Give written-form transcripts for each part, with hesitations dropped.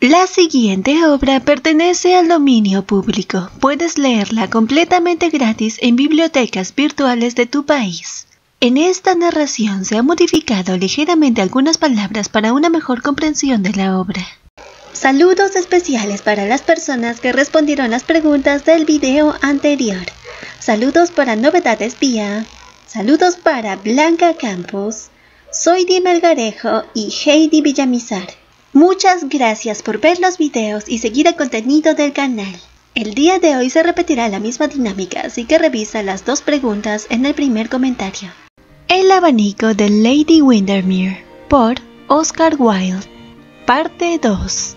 La siguiente obra pertenece al dominio público. Puedes leerla completamente gratis en bibliotecas virtuales de tu país. En esta narración se han modificado ligeramente algunas palabras para una mejor comprensión de la obra. Saludos especiales para las personas que respondieron las preguntas del video anterior. Saludos para Novedad Espía. Saludos para Blanca Campos, Soydi Melgarejo y Heidi Villamizar. Muchas gracias por ver los videos y seguir el contenido del canal. El día de hoy se repetirá la misma dinámica, así que revisa las dos preguntas en el primer comentario. El abanico de Lady Windermere por Oscar Wilde. Parte 2.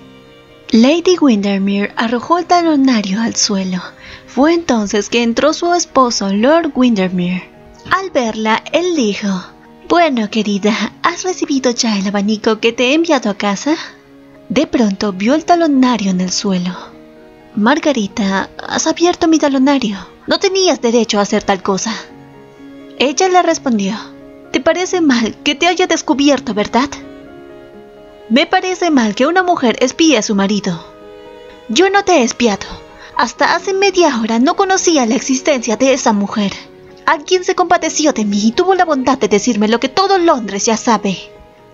Lady Windermere arrojó el talonario al suelo. Fue entonces que entró su esposo, Lord Windermere. Al verla, él dijo: «Bueno, querida, ¿has recibido ya el abanico que te he enviado a casa?». De pronto vio el talonario en el suelo. «Margarita, has abierto mi talonario. No tenías derecho a hacer tal cosa». Ella le respondió: «¿Te parece mal que te haya descubierto, verdad?». «Me parece mal que una mujer espíe a su marido». «Yo no te he espiado. Hasta hace media hora no conocía la existencia de esa mujer. Alguien se compadeció de mí y tuvo la bondad de decirme lo que todo Londres ya sabe.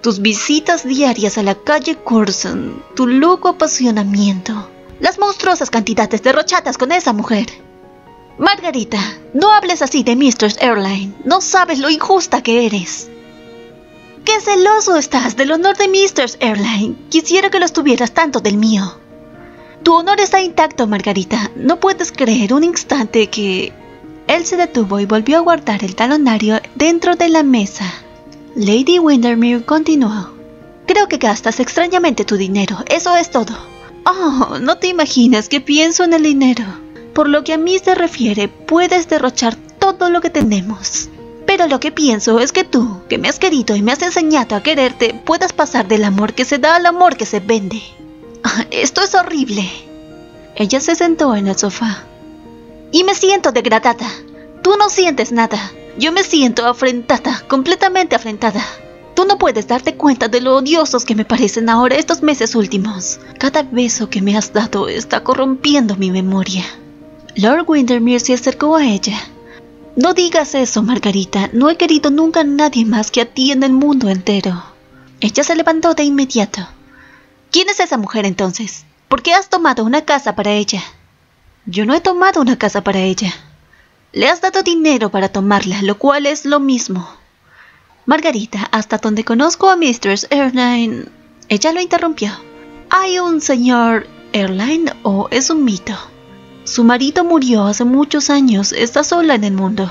Tus visitas diarias a la calle Curzon, tu loco apasionamiento, las monstruosas cantidades derrochadas con esa mujer». «Margarita, no hables así de Mistress Erlynne. No sabes lo injusta que eres». «¡Qué celoso estás del honor de Mistress Erlynne! Quisiera que lo estuvieras tanto del mío». «Tu honor está intacto, Margarita. No puedes creer un instante que...». Él se detuvo y volvió a guardar el talonario dentro de la mesa. Lady Windermere continuó: «Creo que gastas extrañamente tu dinero, eso es todo». «Oh, no te imaginas que pienso en el dinero. Por lo que a mí se refiere, puedes derrochar todo lo que tenemos. Pero lo que pienso es que tú, que me has querido y me has enseñado a quererte, puedas pasar del amor que se da al amor que se vende. Esto es horrible». Ella se sentó en el sofá. «Y me siento degradada. Tú no sientes nada. Yo me siento afrentada, completamente afrentada. Tú no puedes darte cuenta de lo odiosos que me parecen ahora estos meses últimos. Cada beso que me has dado está corrompiendo mi memoria». Lord Windermere se acercó a ella. «No digas eso, Margarita. No he querido nunca a nadie más que a ti en el mundo entero». Ella se levantó de inmediato. «¿Quién es esa mujer entonces? ¿Por qué has tomado una casa para ella?». «Yo no he tomado una casa para ella». «Le has dado dinero para tomarla, lo cual es lo mismo». «Margarita, hasta donde conozco a Mistress Erlynne...». Ella lo interrumpió. «¿Hay un señor Erlynne o es un mito? Su marido murió hace muchos años, está sola en el mundo».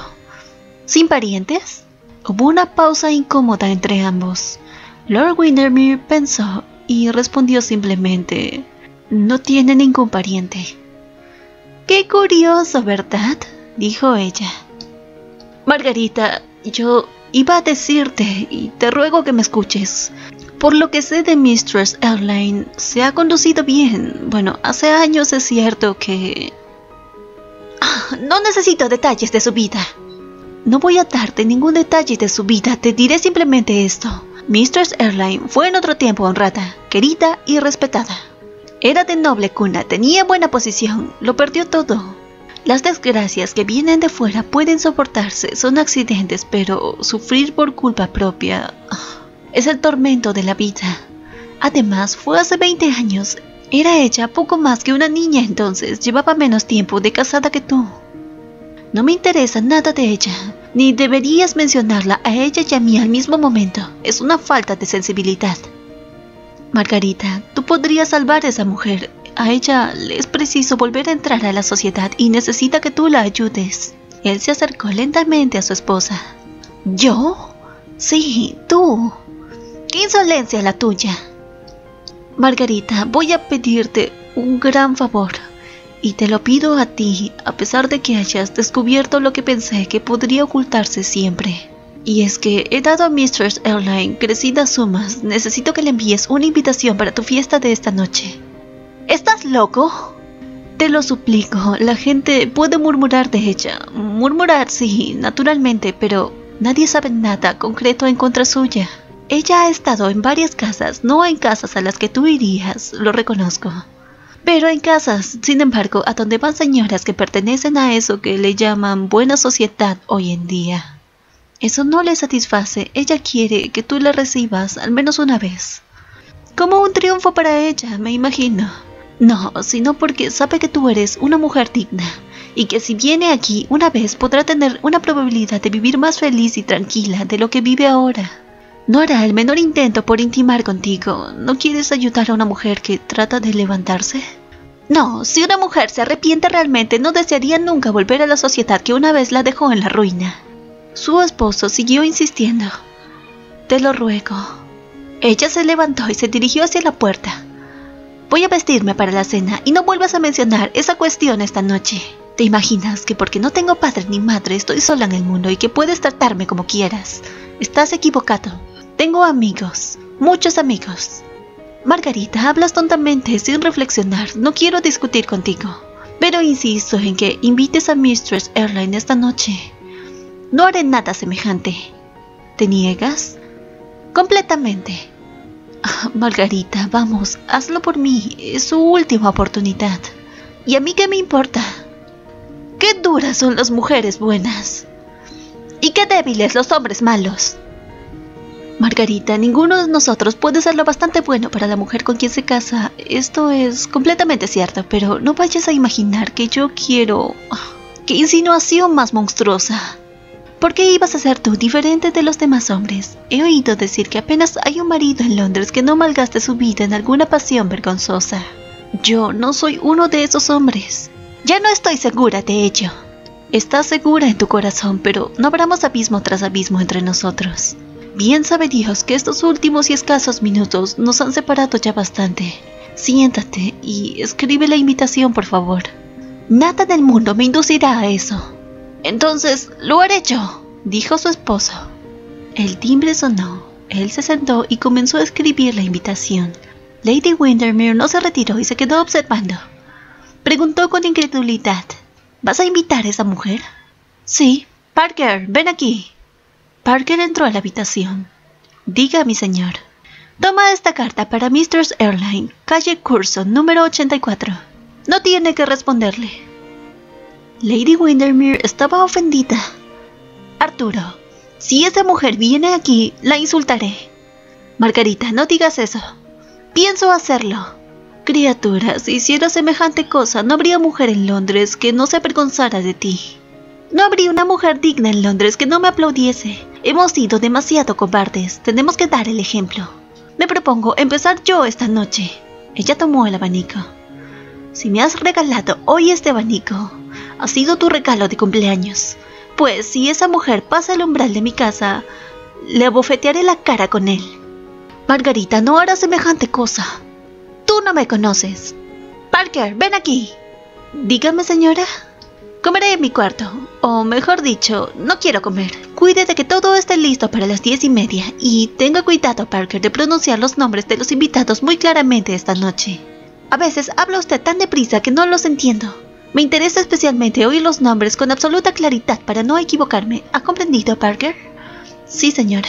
«¿Sin parientes?». Hubo una pausa incómoda entre ambos. Lord Windermere pensó y respondió simplemente: «No tiene ningún pariente». «Qué curioso, ¿verdad?», dijo ella. «Margarita, yo iba a decirte, y te ruego que me escuches. Por lo que sé de Mistress Erlynne, se ha conducido bien. Bueno, hace años es cierto que...». «No necesito detalles de su vida». «No voy a darte ningún detalle de su vida, te diré simplemente esto. Mistress Erlynne fue en otro tiempo honrada, querida y respetada. Era de noble cuna, tenía buena posición, lo perdió todo. Las desgracias que vienen de fuera pueden soportarse, son accidentes, pero sufrir por culpa propia es el tormento de la vida. Además, fue hace 20 años, era ella poco más que una niña entonces, llevaba menos tiempo de casada que tú. No me interesa nada de ella, ni deberías mencionarla a ella y a mí al mismo momento, es una falta de sensibilidad. Margarita, tú podrías salvar a esa mujer. A ella le es preciso volver a entrar a la sociedad y necesita que tú la ayudes». Él se acercó lentamente a su esposa. «¿Yo? Sí, tú. ¡Qué insolencia la tuya!». «Margarita, voy a pedirte un gran favor. Y te lo pido a ti, a pesar de que hayas descubierto lo que pensé que podría ocultarse siempre. Y es que he dado a Mistress Erlynne crecidas sumas. Necesito que le envíes una invitación para tu fiesta de esta noche». «¿Estás loco?». «Te lo suplico, la gente puede murmurar de ella». «Murmurar, sí, naturalmente, pero nadie sabe nada concreto en contra suya. Ella ha estado en varias casas, no en casas a las que tú irías, lo reconozco, pero en casas, sin embargo, a donde van señoras que pertenecen a eso que le llaman buena sociedad hoy en día. Eso no le satisface, ella quiere que tú la recibas al menos una vez. Como un triunfo para ella, me imagino. No, sino porque sabe que tú eres una mujer digna, y que si viene aquí una vez podrá tener una probabilidad de vivir más feliz y tranquila de lo que vive ahora. No hará el menor intento por intimar contigo. ¿No quieres ayudar a una mujer que trata de levantarse? No, si una mujer se arrepiente realmente no desearía nunca volver a la sociedad que una vez la dejó en la ruina. Su esposo siguió insistiendo. Te lo ruego. Ella se levantó y se dirigió hacia la puerta. Voy a vestirme para la cena y no vuelvas a mencionar esa cuestión esta noche. ¿Te imaginas que porque no tengo padre ni madre estoy sola en el mundo y que puedes tratarme como quieras? Estás equivocado. Tengo amigos, muchos amigos. Margarita, hablas tontamente, sin reflexionar. No quiero discutir contigo, pero insisto en que invites a Mistress Erlynne esta noche. No haré nada semejante. ¿Te niegas? Completamente. Margarita, vamos, hazlo por mí. Es su última oportunidad. ¿Y a mí qué me importa? ¡Qué duras son las mujeres buenas! ¡Y qué débiles los hombres malos! Margarita, ninguno de nosotros puede ser lo bastante bueno para la mujer con quien se casa. Esto es completamente cierto, pero no vayas a imaginar que yo quiero... ¡Qué insinuación más monstruosa! ¿Por qué ibas a ser tú diferente de los demás hombres? He oído decir que apenas hay un marido en Londres que no malgaste su vida en alguna pasión vergonzosa. Yo no soy uno de esos hombres. Ya no estoy segura de ello. Estás segura en tu corazón, pero no abramos abismo tras abismo entre nosotros. Bien sabe Dios que estos últimos y escasos minutos nos han separado ya bastante. Siéntate y escribe la invitación, por favor. Nada del mundo me inducirá a eso. Entonces, lo haré yo, dijo su esposo. El timbre sonó. Él se sentó y comenzó a escribir la invitación. Lady Windermere no se retiró y se quedó observando. Preguntó con incredulidad: ¿vas a invitar a esa mujer? Sí. Parker, ven aquí. Parker entró a la habitación. Diga, mi señor. Toma esta carta para Mistress Erlynne, calle Curzon, número 84. No tiene que responderle. Lady Windermere estaba ofendida. Arturo, si esa mujer viene aquí, la insultaré. Margarita, no digas eso. Pienso hacerlo. Criatura, si hiciera semejante cosa, no habría mujer en Londres que no se avergonzara de ti. No habría una mujer digna en Londres que no me aplaudiese. Hemos sido demasiado cobardes, tenemos que dar el ejemplo. Me propongo empezar yo esta noche. Ella tomó el abanico. Si me has regalado hoy este abanico, ha sido tu regalo de cumpleaños. Pues si esa mujer pasa el umbral de mi casa, le abofetearé la cara con él. Margarita, no hará semejante cosa. Tú no me conoces. Parker, ven aquí. Dígame, señora. Comeré en mi cuarto. O mejor dicho, no quiero comer. Cuídate que todo esté listo para las 10:30. Y tenga cuidado, Parker, de pronunciar los nombres de los invitados muy claramente esta noche. A veces habla usted tan deprisa que no los entiendo. Me interesa especialmente oír los nombres con absoluta claridad para no equivocarme. ¿Ha comprendido, Parker? Sí, señora.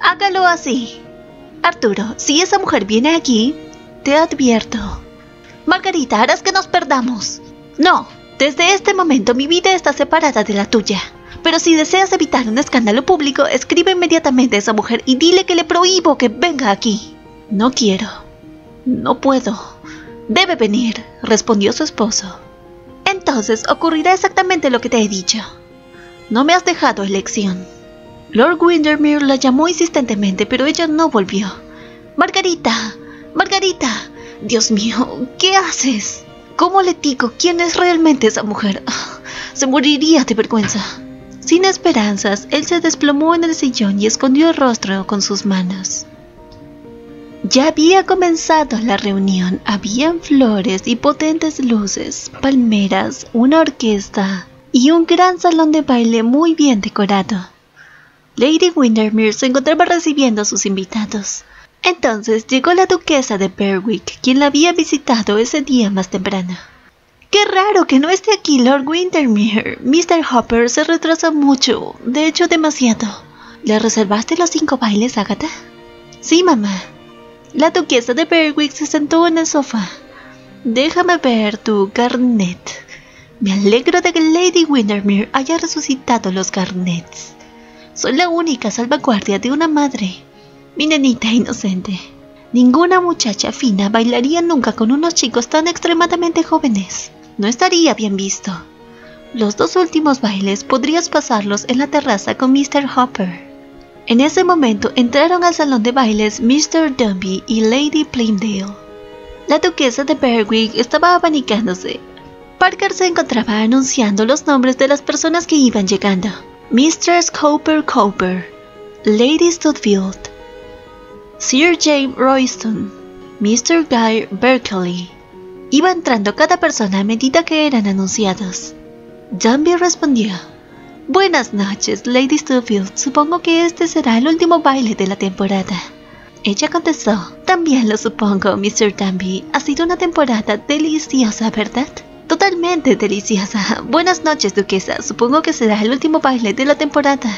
Hágalo así. Arturo, si esa mujer viene aquí... Te advierto. Margarita, harás que nos perdamos. No, desde este momento mi vida está separada de la tuya. Pero si deseas evitar un escándalo público, escribe inmediatamente a esa mujer y dile que le prohíbo que venga aquí. No quiero. No puedo. Debe venir, respondió su esposo. Entonces ocurrirá exactamente lo que te he dicho. No me has dejado elección. Lord Windermere la llamó insistentemente, pero ella no volvió. Margarita... Margarita, Dios mío, ¿qué haces? ¿Cómo le digo quién es realmente esa mujer? Se moriría de vergüenza. Sin esperanzas, él se desplomó en el sillón y escondió el rostro con sus manos. Ya había comenzado la reunión. Habían flores y potentes luces, palmeras, una orquesta y un gran salón de baile muy bien decorado. Lady Windermere se encontraba recibiendo a sus invitados. Entonces llegó la duquesa de Berwick, quien la había visitado ese día más temprano. ¡Qué raro que no esté aquí Lord Windermere! Mr. Hopper se retrasa mucho, de hecho demasiado. ¿Le reservaste los 5 bailes, Agatha? Sí, mamá. La duquesa de Berwick se sentó en el sofá. Déjame ver tu carnet. Me alegro de que Lady Windermere haya resucitado los carnets. Soy la única salvaguardia de una madre. Mi nenita inocente. Ninguna muchacha fina bailaría nunca con unos chicos tan extremadamente jóvenes. No estaría bien visto. Los 2 últimos bailes podrías pasarlos en la terraza con Mr. Hopper. En ese momento entraron al salón de bailes Mr. Dumby y Lady Plymdale. La duquesa de Berwick estaba abanicándose. Parker se encontraba anunciando los nombres de las personas que iban llegando. Mistress Cowper-Cowper, Lady Stutfield, Sir James Royston, Mr. Guy Berkeley. Iba entrando cada persona a medida que eran anunciados. Dumby respondió: «Buenas noches, Lady Stutfield. Supongo que este será el último baile de la temporada». Ella contestó: «También lo supongo, Mr. Dumby. Ha sido una temporada deliciosa, ¿verdad?» «Totalmente deliciosa. Buenas noches, duquesa. Supongo que será el último baile de la temporada».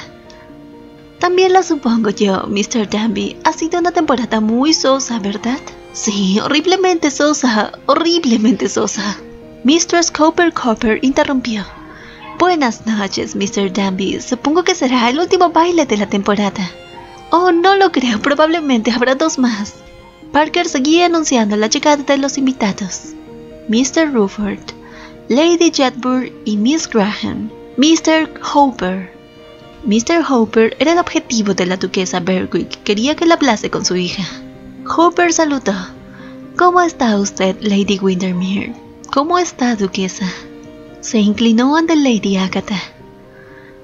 «También lo supongo yo, Mr. Dumby. Ha sido una temporada muy sosa, ¿verdad?» «Sí, horriblemente sosa. Horriblemente sosa». Mistress Cowper-Cowper interrumpió: «Buenas noches, Mr. Dumby. Supongo que será el último baile de la temporada». «Oh, no lo creo. Probablemente habrá 2 más». Parker seguía anunciando la llegada de los invitados. Mr. Rufford, Lady Jedburgh y Miss Graham. Mr. Hopper. Mr. Hopper era el objetivo de la duquesa Berwick. Quería que la hablase con su hija. Hopper saludó. «¿Cómo está usted, Lady Windermere? ¿Cómo está, duquesa?» Se inclinó ante Lady Agatha.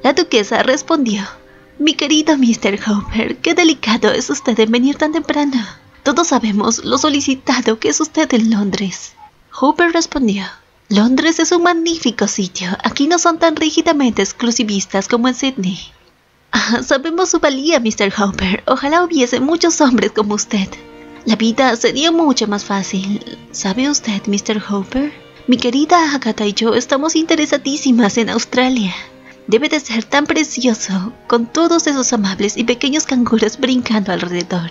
La duquesa respondió: «Mi querido Mr. Hopper, qué delicado es usted en venir tan temprano. Todos sabemos lo solicitado que es usted en Londres». Hopper respondió: «Londres es un magnífico sitio. Aquí no son tan rígidamente exclusivistas como en Sydney». «Ah, sabemos su valía, Mr. Hopper. Ojalá hubiese muchos hombres como usted. La vida sería mucho más fácil. ¿Sabe usted, Mr. Hopper? Mi querida Agatha y yo estamos interesadísimas en Australia. Debe de ser tan precioso, con todos esos amables y pequeños canguros brincando alrededor.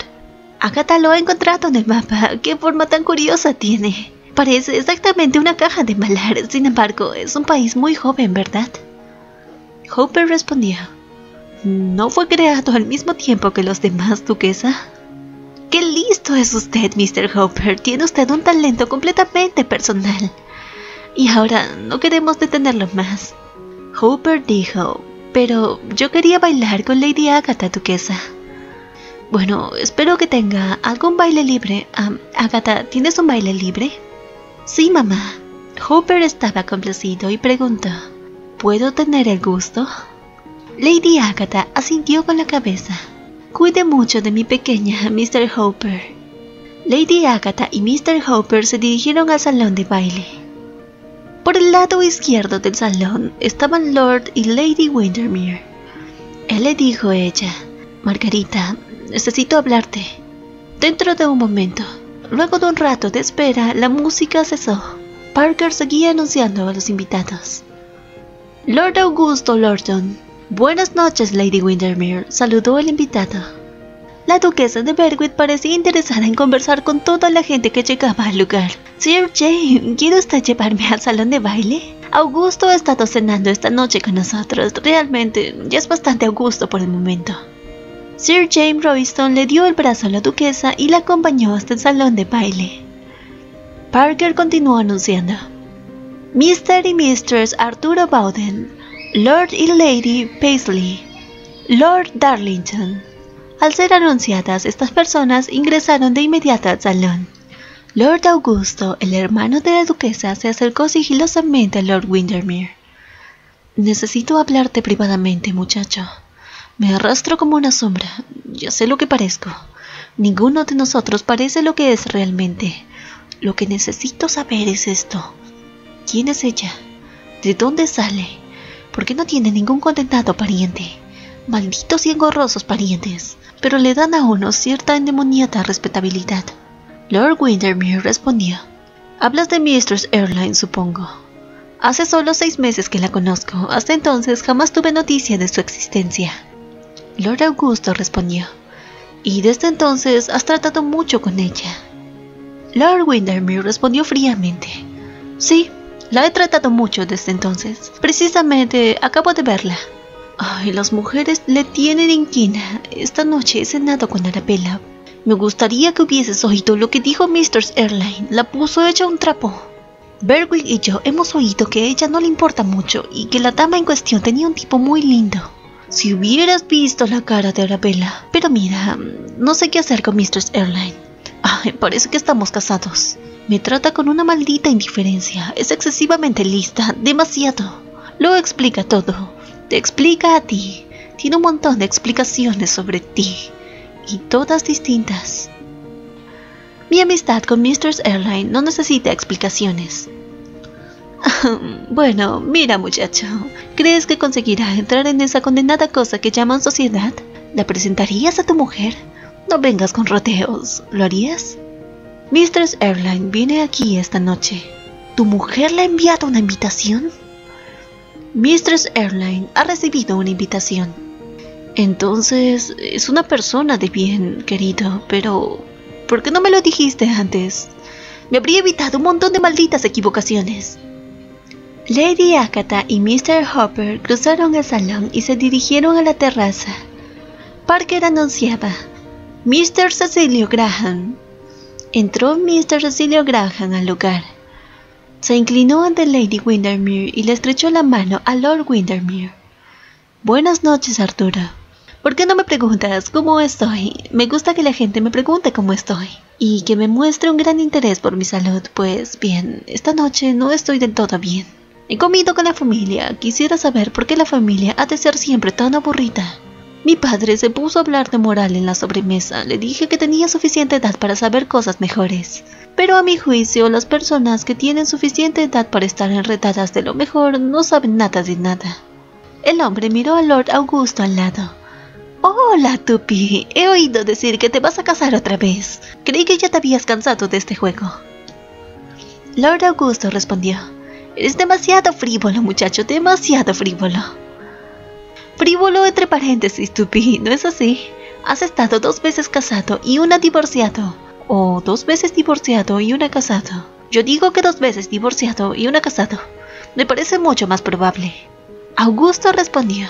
Agatha lo ha encontrado en el mapa. ¡Qué forma tan curiosa tiene! Parece exactamente una caja de malar. Sin embargo, es un país muy joven, ¿verdad?» Hopper respondió: «¿No fue creado al mismo tiempo que los demás, duquesa?» «¡Qué listo es usted, Mr. Hopper! Tiene usted un talento completamente personal. Y ahora no queremos detenerlo más». Hopper dijo: «Pero yo quería bailar con Lady Agatha, duquesa». «Bueno, espero que tenga algún baile libre. Agatha, ¿tienes un baile libre?» «Sí, mamá». Hopper estaba complacido y preguntó: «¿Puedo tener el gusto?» Lady Agatha asintió con la cabeza. «Cuide mucho de mi pequeña, Mr. Hopper». Lady Agatha y Mr. Hopper se dirigieron al salón de baile. Por el lado izquierdo del salón estaban Lord y Lady Windermere. Él le dijo a ella: «Margarita, necesito hablarte. Dentro de un momento». Luego de un rato de espera, la música cesó. Parker seguía anunciando a los invitados. Lord Augusto Lorton. «Buenas noches, Lady Windermere», saludó el invitado. La duquesa de Berwick parecía interesada en conversar con toda la gente que llegaba al lugar. «Sir James, ¿quiere usted llevarme al salón de baile? Augusto ha estado cenando esta noche con nosotros. Realmente, ya es bastante Augusto por el momento». Sir James Royston le dio el brazo a la duquesa y la acompañó hasta el salón de baile. Parker continuó anunciando: «Mr. y Mistress Arturo Bowden, Lord y Lady Paisley, Lord Darlington». Al ser anunciadas, estas personas ingresaron de inmediato al salón. Lord Augusto, el hermano de la duquesa, se acercó sigilosamente a Lord Windermere. «Necesito hablarte privadamente, muchacho. Me arrastro como una sombra. Ya sé lo que parezco. Ninguno de nosotros parece lo que es realmente. Lo que necesito saber es esto. ¿Quién es ella? ¿De dónde sale? ¿Por qué no tiene ningún condenado pariente? Malditos y engorrosos parientes, pero le dan a uno cierta endemoniada respetabilidad». Lord Windermere respondió: «Hablas de Mistress Erlynne, supongo». Hace solo 6 meses que la conozco. Hasta entonces jamás tuve noticia de su existencia. Lord Augusto respondió. Y desde entonces has tratado mucho con ella. Lord Windermere respondió fríamente. Sí, la he tratado mucho desde entonces. Precisamente acabo de verla. Ay, las mujeres le tienen inquina. Esta noche he cenado con Arabella. Me gustaría que hubieses oído lo que dijo Mistress Erlynne. La puso hecha un trapo. Berwick y yo hemos oído que a ella no le importa mucho y que la dama en cuestión tenía un tipo muy lindo. Si hubieras visto la cara de Arabella. Pero mira, no sé qué hacer con Mistress Erlynne. Ay, parece que estamos casados. Me trata con una maldita indiferencia. Es excesivamente lista, demasiado. Lo explica todo. Te explica a ti. Tiene un montón de explicaciones sobre ti. Y todas distintas. Mi amistad con Mistress Erlynne no necesita explicaciones. Bueno, mira muchacho. ¿Crees que conseguirá entrar en esa condenada cosa que llaman sociedad? ¿La presentarías a tu mujer? No vengas con rodeos. ¿Lo harías? Mistress Erlynne viene aquí esta noche. ¿Tu mujer le ha enviado una invitación? Mistress Erlynne ha recibido una invitación. Entonces, es una persona de bien, querido, pero... ¿por qué no me lo dijiste antes? Me habría evitado un montón de malditas equivocaciones. Lady Agatha y Mr. Hopper cruzaron el salón y se dirigieron a la terraza. Parker anunciaba, Mr. Cecilio Graham. Entró Mr. Cecilio Graham al lugar. Se inclinó ante Lady Windermere y le estrechó la mano a Lord Windermere. Buenas noches, Arturo. ¿Por qué no me preguntas cómo estoy? Me gusta que la gente me pregunte cómo estoy y que me muestre un gran interés por mi salud. Pues bien, esta noche no estoy del todo bien. He comido con la familia. Quisiera saber por qué la familia ha de ser siempre tan aburrida. Mi padre se puso a hablar de moral en la sobremesa. Le dije que tenía suficiente edad para saber cosas mejores. Pero a mi juicio, las personas que tienen suficiente edad para estar enredadas de lo mejor no saben nada de nada. El hombre miró a Lord Augusto al lado. Hola, Tupi. He oído decir que te vas a casar otra vez. Creí que ya te habías cansado de este juego. Lord Augusto respondió. Eres demasiado frívolo, muchacho, demasiado frívolo. Frívolo entre paréntesis, Tupi, ¿no es así? Has estado 2 veces casado y una divorciado. O 2 veces divorciado y una casado. Yo digo que 2 veces divorciado y una casado. Me parece mucho más probable. Augusto respondió.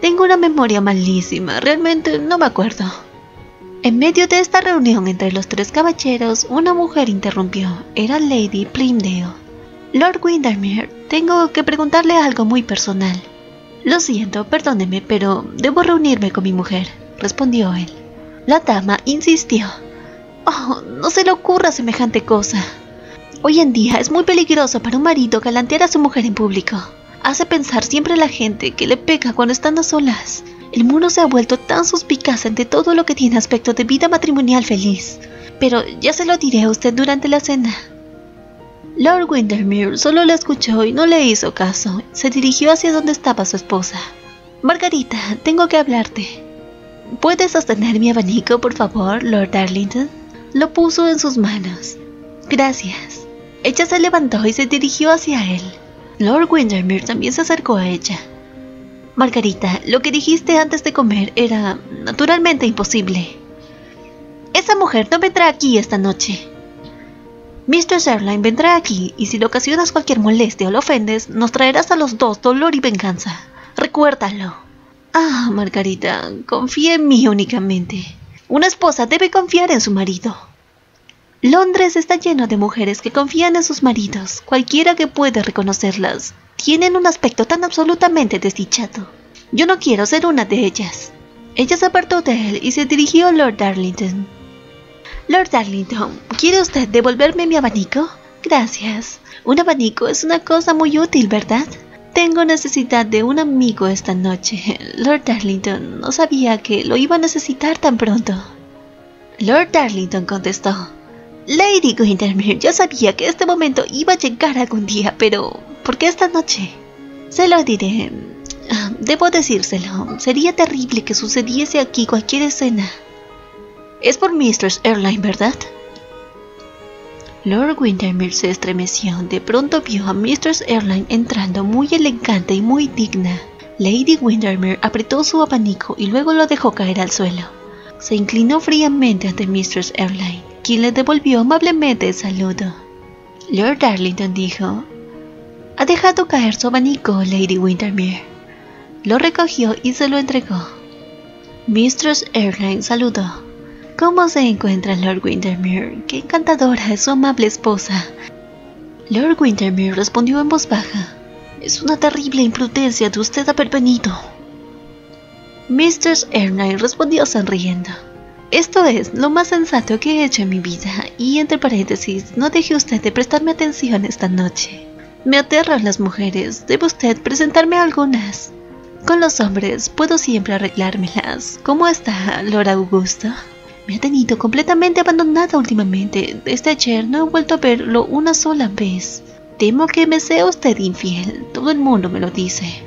Tengo una memoria malísima, realmente no me acuerdo. En medio de esta reunión entre los 3 caballeros, una mujer interrumpió. Era Lady Plymdale. Lord Windermere, tengo que preguntarle algo muy personal. Lo siento, perdóneme, pero debo reunirme con mi mujer, respondió él. La dama insistió. Oh, no se le ocurra semejante cosa. Hoy en día es muy peligroso para un marido galantear a su mujer en público. Hace pensar siempre a la gente que le pega cuando están a solas. El mundo se ha vuelto tan suspicaz ante todo lo que tiene aspecto de vida matrimonial feliz. Pero ya se lo diré a usted durante la cena. Lord Windermere solo la escuchó y no le hizo caso. Se dirigió hacia donde estaba su esposa. Margarita, tengo que hablarte. ¿Puedes sostener mi abanico, por favor, Lord Darlington? Lo puso en sus manos. Gracias. Ella se levantó y se dirigió hacia él. Lord Windermere también se acercó a ella. Margarita, lo que dijiste antes de comer era naturalmente imposible. Esa mujer no vendrá aquí esta noche. Mistress Erlynne vendrá aquí y si le ocasionas cualquier molestia o lo ofendes, nos traerás a los dos dolor y venganza. Recuérdalo. Ah, Margarita, confía en mí únicamente. Una esposa debe confiar en su marido. Londres está lleno de mujeres que confían en sus maridos. Cualquiera que pueda reconocerlas. Tienen un aspecto tan absolutamente desdichado. Yo no quiero ser una de ellas. Ella se apartó de él y se dirigió a Lord Darlington. Lord Darlington, ¿quiere usted devolverme mi abanico? Gracias. Un abanico es una cosa muy útil, ¿verdad? Tengo necesidad de un amigo esta noche. Lord Darlington, no sabía que lo iba a necesitar tan pronto. Lord Darlington contestó. Lady Windermere, yo sabía que este momento iba a llegar algún día, pero ¿por qué esta noche? Se lo diré. Debo decírselo. Sería terrible que sucediese aquí cualquier escena. Es por Mistress Erlynne, ¿verdad? Lord Windermere se estremeció. De pronto vio a Mistress Erlynne entrando muy elegante y muy digna. Lady Windermere apretó su abanico y luego lo dejó caer al suelo. Se inclinó fríamente ante Mistress Erlynne, quien le devolvió amablemente el saludo. Lord Darlington dijo: «Ha dejado caer su abanico, Lady Windermere». Lo recogió y se lo entregó. Mistress Erlynne saludó: «¿Cómo se encuentra Lord Windermere? ¡Qué encantadora es su amable esposa!». Lord Windermere respondió en voz baja: «Es una terrible imprudencia de usted haber venido». Mistress Erlynne respondió sonriendo: «Esto es lo más sensato que he hecho en mi vida, y entre paréntesis, no deje usted de prestarme atención esta noche. Me aterran las mujeres, debe usted presentarme algunas. Con los hombres puedo siempre arreglármelas. ¿Cómo está, Lord Augusto? Me ha tenido completamente abandonada últimamente. Desde ayer no he vuelto a verlo una sola vez. Temo que me sea usted infiel. Todo el mundo me lo dice».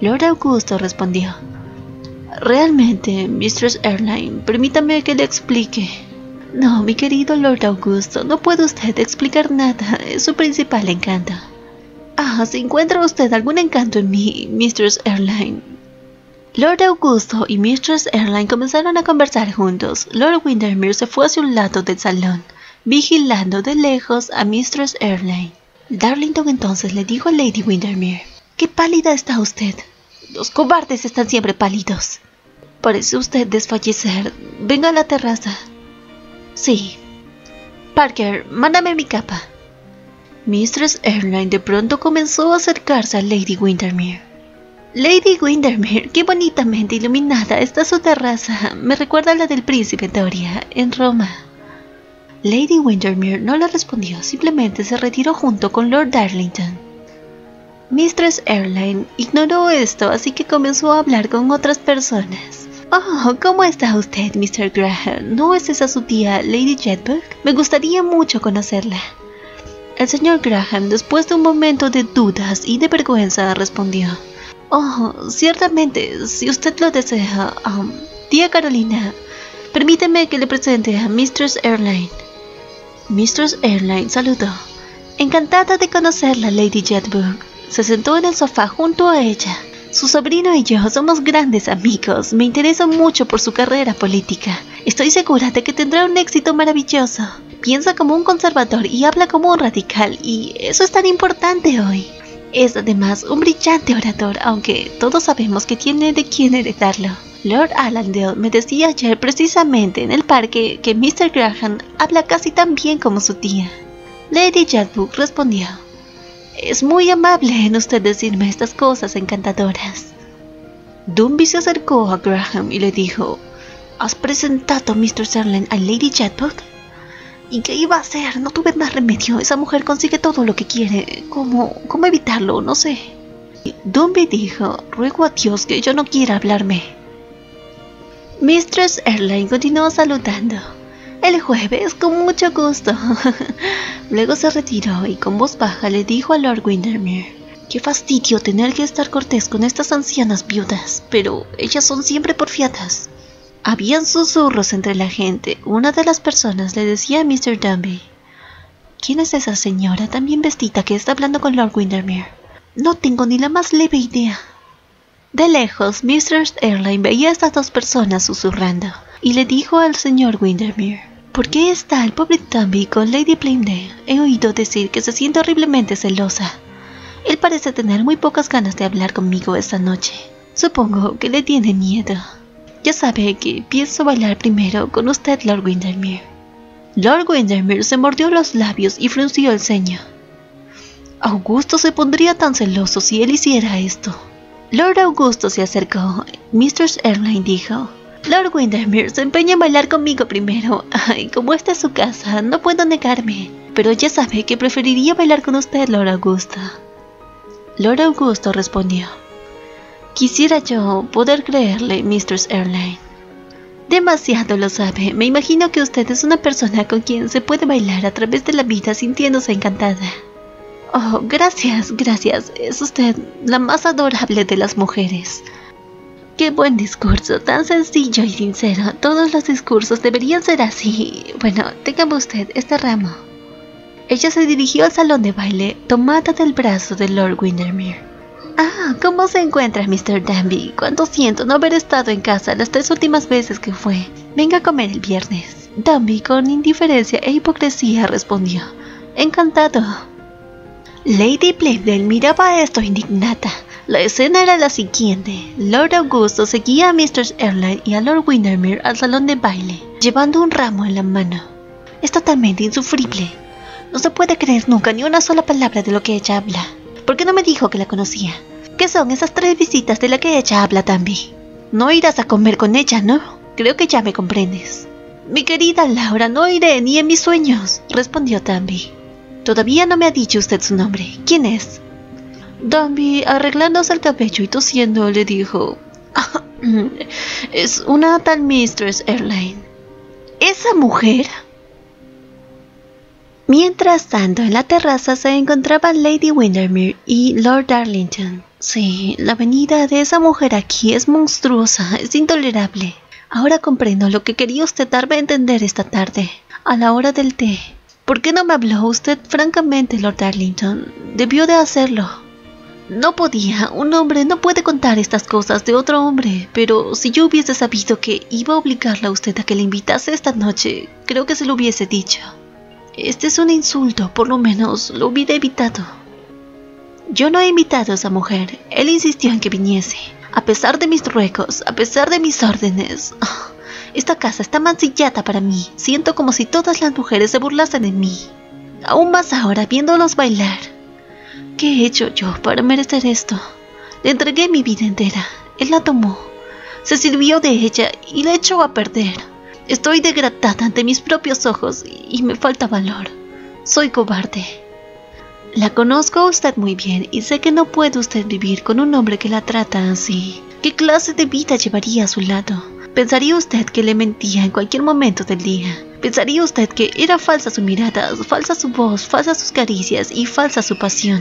Lord Augusto respondió: «Realmente, Mistress Erlynne, permítame que le explique». «No, mi querido Lord Augusto, no puede usted explicar nada. Es su principal encanto». «Ah, ¿se encuentra usted algún encanto en mí, Mistress Erlynne?». Lord Augusto y Mistress Erlynne comenzaron a conversar juntos. Lord Windermere se fue hacia un lado del salón, vigilando de lejos a Mistress Erlynne. Darlington entonces le dijo a Lady Windermere: «¡Qué pálida está usted! Los cobardes están siempre pálidos. Parece usted desfallecer. Venga a la terraza». «Sí». «Parker, mándame mi capa». Mistress Erlynne de pronto comenzó a acercarse a Lady Windermere. «Lady Windermere, qué bonitamente iluminada está su terraza. Me recuerda a la del príncipe Doria, en Roma». Lady Windermere no le respondió, simplemente se retiró junto con Lord Darlington. Mistress Erlynne ignoró esto, así que comenzó a hablar con otras personas. «Oh, ¿cómo está usted, Mr. Graham? ¿No es esa su tía, Lady Jedburgh? Me gustaría mucho conocerla». El señor Graham, después de un momento de dudas y de vergüenza, respondió: «Oh, ciertamente, si usted lo desea, tía Carolina, permíteme que le presente a Mistress Erlynne». Mistress Erlynne saludó: «Encantada de conocerla, Lady Jedburgh». Se sentó en el sofá junto a ella. «Su sobrino y yo somos grandes amigos. Me interesa mucho por su carrera política. Estoy segura de que tendrá un éxito maravilloso. Piensa como un conservador y habla como un radical, y eso es tan importante hoy. Es además un brillante orador, aunque todos sabemos que tiene de quién heredarlo. Lord Allandale me decía ayer precisamente en el parque que Mr. Graham habla casi tan bien como su tía». Lady Jedburgh respondió: «Es muy amable en usted decirme estas cosas encantadoras». Dumby se acercó a Graham y le dijo: «¿Has presentado a Mr. Erlynne a Lady Jedburgh?». «¿Y qué iba a hacer? No tuve más remedio. Esa mujer consigue todo lo que quiere. ¿Cómo evitarlo? No sé». Dumby dijo: «Ruego a Dios que yo no quiera hablarme». Mistress Erlynne continuó saludando: «El jueves, con mucho gusto». Luego se retiró y con voz baja le dijo a Lord Windermere: «Qué fastidio tener que estar cortés con estas ancianas viudas, pero ellas son siempre porfiadas». Habían susurros entre la gente. Una de las personas le decía a Mr. Dumby: «¿Quién es esa señora tan bien vestida que está hablando con Lord Windermere? No tengo ni la más leve idea». De lejos, Mistress Erlynne veía a estas dos personas susurrando, y le dijo al señor Windermere: «¿Por qué está el pobre Dumby con Lady Plymdale? He oído decir que se siente horriblemente celosa. Él parece tener muy pocas ganas de hablar conmigo esta noche. Supongo que le tiene miedo. Ya sabe que pienso bailar primero con usted, Lord Windermere». Lord Windermere se mordió los labios y frunció el ceño. Augusto se pondría tan celoso si él hiciera esto. Lord Augusto se acercó. Mistress Erlynne dijo: «Lord Windermere se empeña en bailar conmigo primero. Ay, como esta es su casa, no puedo negarme. Pero ya sabe que preferiría bailar con usted, Lord Augusto». Lord Augusto respondió: «Quisiera yo poder creerle, Mistress Erlynne». «Demasiado lo sabe. Me imagino que usted es una persona con quien se puede bailar a través de la vida sintiéndose encantada». «Oh, gracias, gracias. Es usted la más adorable de las mujeres». «Qué buen discurso, tan sencillo y sincero. Todos los discursos deberían ser así. Bueno, tenga usted este ramo». Ella se dirigió al salón de baile, tomada del brazo de Lord Windermere. «Ah, ¿cómo se encuentra, Mr. Dumby? Cuánto siento no haber estado en casa las tres últimas veces que fue. Venga a comer el viernes». Dumby, con indiferencia e hipocresía, respondió: «Encantado». Lady Plymdale miraba esto indignada. La escena era la siguiente. Lord Augusto seguía a Mistress Erlynne y a Lord Windermere al salón de baile, llevando un ramo en la mano. Es totalmente insufrible. No se puede creer nunca ni una sola palabra de lo que ella habla. ¿Por qué no me dijo que la conocía? ¿Qué son esas tres visitas de las que ella habla, Dumby? No irás a comer con ella, ¿no? Creo que ya me comprendes. Mi querida Laura, no iré ni en mis sueños, respondió Dumby. Todavía no me ha dicho usted su nombre. ¿Quién es? Dumby, arreglándose el cabello y tosiendo, le dijo: Es una tal Mistress Erlynne. ¿Esa mujer? Mientras tanto, en la terraza se encontraban Lady Windermere y Lord Darlington. Sí, la venida de esa mujer aquí es monstruosa, es intolerable. Ahora comprendo lo que quería usted darme a entender esta tarde, a la hora del té. ¿Por qué no me habló usted francamente, Lord Darlington? Debió de hacerlo. No podía, un hombre no puede contar estas cosas de otro hombre, pero si yo hubiese sabido que iba a obligarla a usted a que le invitase esta noche, creo que se lo hubiese dicho. Este es un insulto, por lo menos lo hubiera evitado. Yo no he invitado a esa mujer, él insistió en que viniese, a pesar de mis ruegos, a pesar de mis órdenes. Oh, esta casa está mancillada para mí, siento como si todas las mujeres se burlasen de mí, aún más ahora viéndolos bailar. ¿Qué he hecho yo para merecer esto? Le entregué mi vida entera, él la tomó, se sirvió de ella y la echó a perder. Estoy degradada ante mis propios ojos y me falta valor. Soy cobarde. La conozco a usted muy bien y sé que no puede usted vivir con un hombre que la trata así. ¿Qué clase de vida llevaría a su lado? ¿Pensaría usted que le mentía en cualquier momento del día? ¿Pensaría usted que era falsa su mirada, falsa su voz, falsas sus caricias y falsa su pasión?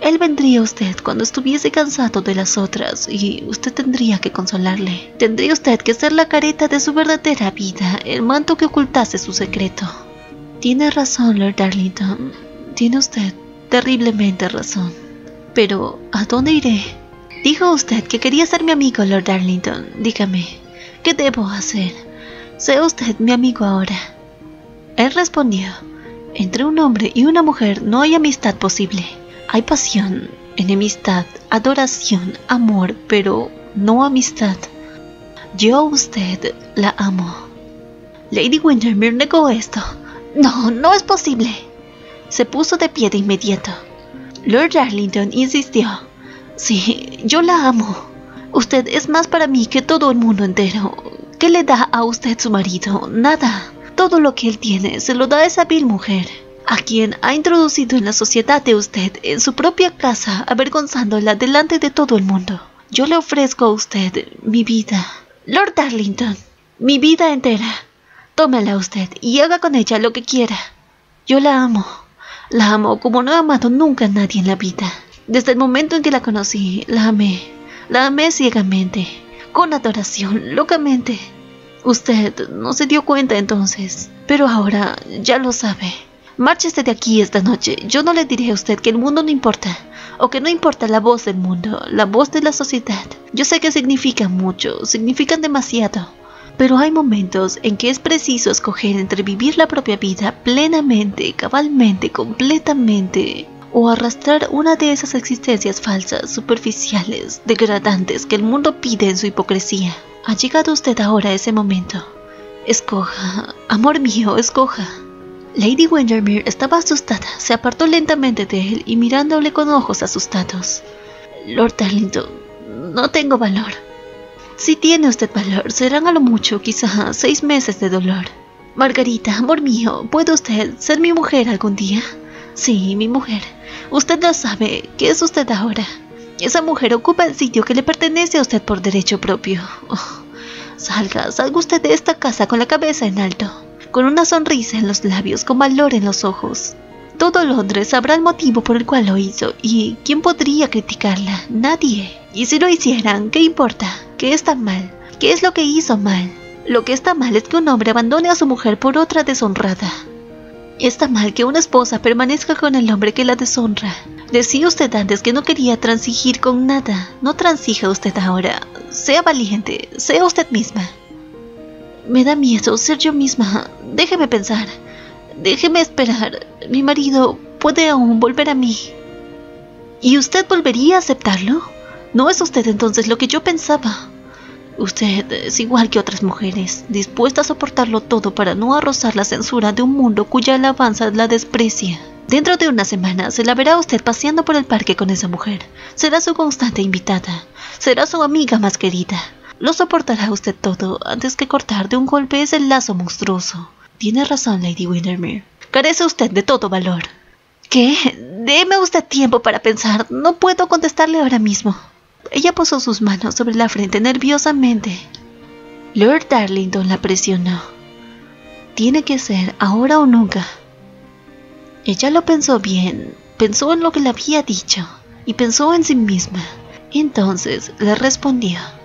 Él vendría a usted cuando estuviese cansado de las otras y usted tendría que consolarle. Tendría usted que ser la careta de su verdadera vida, el manto que ocultase su secreto. Tiene razón, Lord Darlington. Tiene usted terriblemente razón. Pero, ¿a dónde iré? Dijo usted que quería ser mi amigo, Lord Darlington. Dígame, ¿qué debo hacer? Sea usted mi amigo ahora. Él respondió: Entre un hombre y una mujer no hay amistad posible. Hay pasión, enemistad, adoración, amor, pero no amistad. Yo a usted la amo. Lady Windermere negó esto. No, no es posible. Se puso de pie de inmediato. Lord Darlington insistió. Sí, yo la amo. Usted es más para mí que todo el mundo entero. ¿Qué le da a usted su marido? Nada. Todo lo que él tiene se lo da a esa vil mujer, a quien ha introducido en la sociedad de usted, en su propia casa, avergonzándola delante de todo el mundo. Yo le ofrezco a usted mi vida, Lord Darlington, mi vida entera. Tómela usted y haga con ella lo que quiera. Yo la amo como no he amado nunca a nadie en la vida. Desde el momento en que la conocí, la amé ciegamente, con adoración, locamente. Usted no se dio cuenta entonces, pero ahora ya lo sabe. Márchese de aquí esta noche. Yo no le diré a usted que el mundo no importa, o que no importa la voz del mundo, la voz de la sociedad. Yo sé que significan mucho, significan demasiado, pero hay momentos en que es preciso escoger entre vivir la propia vida plenamente, cabalmente, completamente, o arrastrar una de esas existencias falsas, superficiales, degradantes que el mundo pide en su hipocresía. Ha llegado usted ahora a ese momento. Escoja, amor mío, escoja. Lady Windermere estaba asustada, se apartó lentamente de él y mirándole con ojos asustados. Lord Darlington, no tengo valor. Si tiene usted valor, serán a lo mucho, quizá 6 meses de dolor. Margarita, amor mío, ¿puede usted ser mi mujer algún día? Sí, mi mujer. Usted lo sabe, ¿qué es usted ahora? Esa mujer ocupa el sitio que le pertenece a usted por derecho propio. Oh, salga usted de esta casa con la cabeza en alto, con una sonrisa en los labios, con valor en los ojos. Todo Londres sabrá el motivo por el cual lo hizo, y ¿quién podría criticarla? Nadie. Y si lo hicieran, ¿qué importa? ¿Qué está mal? ¿Qué es lo que hizo mal? Lo que está mal es que un hombre abandone a su mujer por otra deshonrada. Está mal que una esposa permanezca con el hombre que la deshonra. Decía usted antes que no quería transigir con nada. No transija usted ahora. Sea valiente, sea usted misma. Me da miedo ser yo misma. Déjeme pensar. Déjeme esperar. Mi marido puede aún volver a mí. ¿Y usted volvería a aceptarlo? No es usted entonces lo que yo pensaba. Usted es igual que otras mujeres, dispuesta a soportarlo todo para no arrozar la censura de un mundo cuya alabanza la desprecia. Dentro de una semana se la verá usted paseando por el parque con esa mujer. Será su constante invitada. Será su amiga más querida. Lo soportará usted todo antes que cortar de un golpe ese lazo monstruoso. Tiene razón, Lady Windermere. Carece usted de todo valor. ¿Qué? Deme usted tiempo para pensar. No puedo contestarle ahora mismo. Ella posó sus manos sobre la frente nerviosamente. Lord Darlington la presionó. Tiene que ser ahora o nunca. Ella lo pensó bien, pensó en lo que le había dicho y pensó en sí misma. Entonces le respondió.